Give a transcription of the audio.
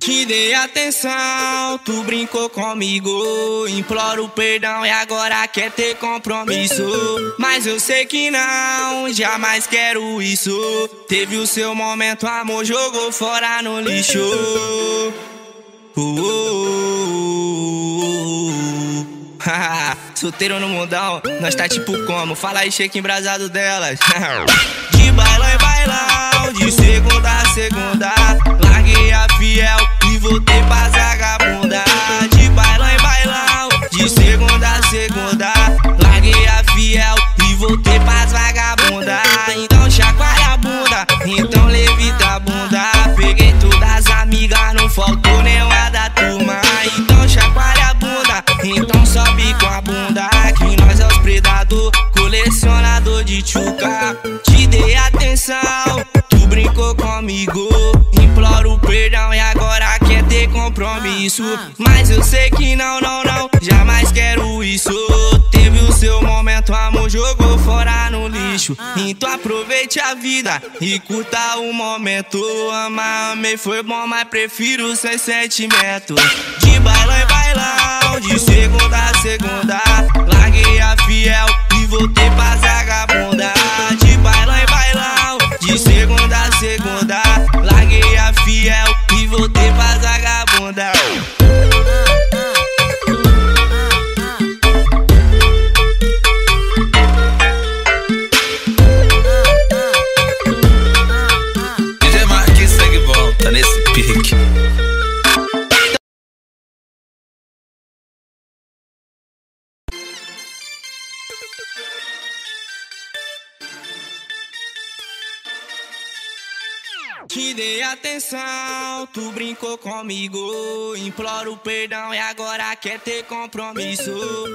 Te dei atenção, tu brincou comigo. Imploro perdão e agora quer ter compromisso. Mas eu sei que não, jamais quero isso. Teve o seu momento, amor, jogou fora no lixo. Solteiro no mundão, nós tá tipo como? Fala aí, shake embrasado delas. De bailão em bailão, de segunda a segunda, larguei a fiel e voltei pra vagabunda. De bailão em bailão, de segunda a segunda, larguei a fiel e voltei pra vagabunda. Então chacoalha a bunda, então levita a bunda. Peguei todas as amigas, não faltou nenhuma da turma. Então chacoalha a bunda, então sobe com a bunda, que nós é os predador, colecionador de tchuca. Te dei atenção, tu brincou comigo. Imploro perdão e agora quer ter compromisso. Mas eu sei que não, não, não, jamais quero isso. Teve o seu momento, amor, jogou fora no lixo. Então aproveite a vida e curta o momento. Amar, amei, foi bom, mas prefiro sem sentimento. De bailão em bailão, de segunda a segunda, larguei a fiel e voltei pra vagabunda. De bailão em bailão, de segunda a segunda, larguei a fiel e voltei pra vagabunda. DJ Marquinhos segue e volta nesse pique. Te dei atenção, tu brincou comigo. Imploro perdão e agora quer ter compromisso.